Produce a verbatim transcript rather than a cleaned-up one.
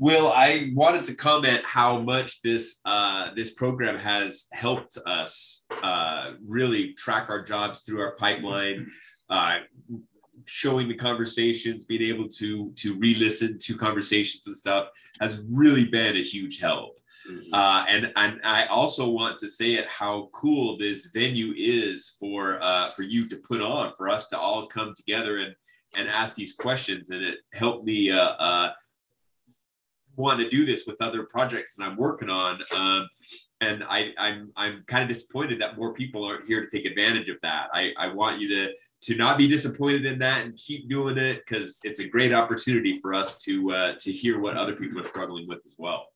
Will, I wanted to comment how much this uh, this program has helped us uh, really track our jobs through our pipeline, uh, showing the conversations, being able to to re-listen to conversations and stuff has really been a huge help. Mm-hmm. uh, and, and I also want to say it how cool this venue is for uh, for you to put on, for us to all come together and and ask these questions, and it helped me. Uh, uh, want to do this with other projects that I'm working on. Um, and I, I'm, I'm kind of disappointed that more people aren't here to take advantage of that. I, I want you to, to not be disappointed in that and keep doing it, because it's a great opportunity for us to, uh, to hear what other people are struggling with as well.